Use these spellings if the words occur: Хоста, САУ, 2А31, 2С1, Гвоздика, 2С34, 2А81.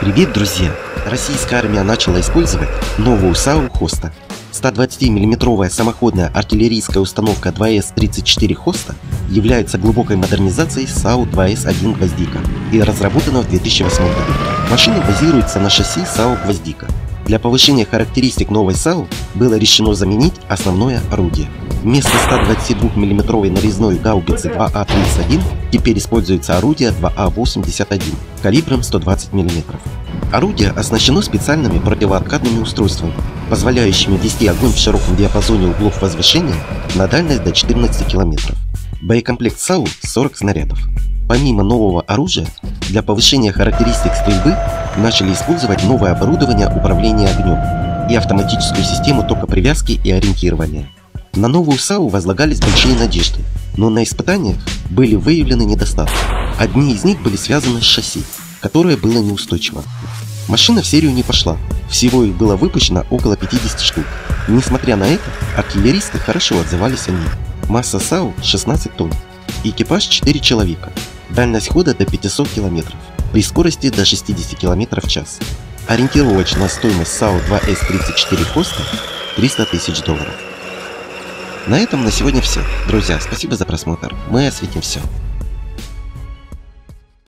Привет, друзья! Российская армия начала использовать новую САУ Хоста. 120-мм самоходная артиллерийская установка 2С34 Хоста является глубокой модернизацией САУ 2С1 Гвоздика и разработана в 2008 году. Машина базируется на шасси САУ Гвоздика. Для повышения характеристик новой САУ было решено заменить основное орудие. Вместо 122-мм нарезной гаубицы 2А31 теперь используется орудие 2А81 калибром 120 мм. Орудие оснащено специальными противооткатными устройствами, позволяющими вести огонь в широком диапазоне углов возвышения на дальность до 14 км. Боекомплект САУ 40 снарядов. Помимо нового оружия, для повышения характеристик стрельбы начали использовать новое оборудование управления огнем и автоматическую систему токопривязки и ориентирования. На новую САУ возлагались большие надежды, но на испытаниях были выявлены недостатки. Одни из них были связаны с шасси, которое было неустойчиво. Машина в серию не пошла, всего их было выпущено около 50 штук. Несмотря на это, артиллеристы хорошо отзывались о ней. Масса САУ 16 тонн, экипаж 4 человека, дальность хода до 500 км, при скорости до 60 км в час. Ориентировочная стоимость САУ 2С34 Хоста $300 000. На этом на сегодня все. Друзья, спасибо за просмотр. Мы осветим все.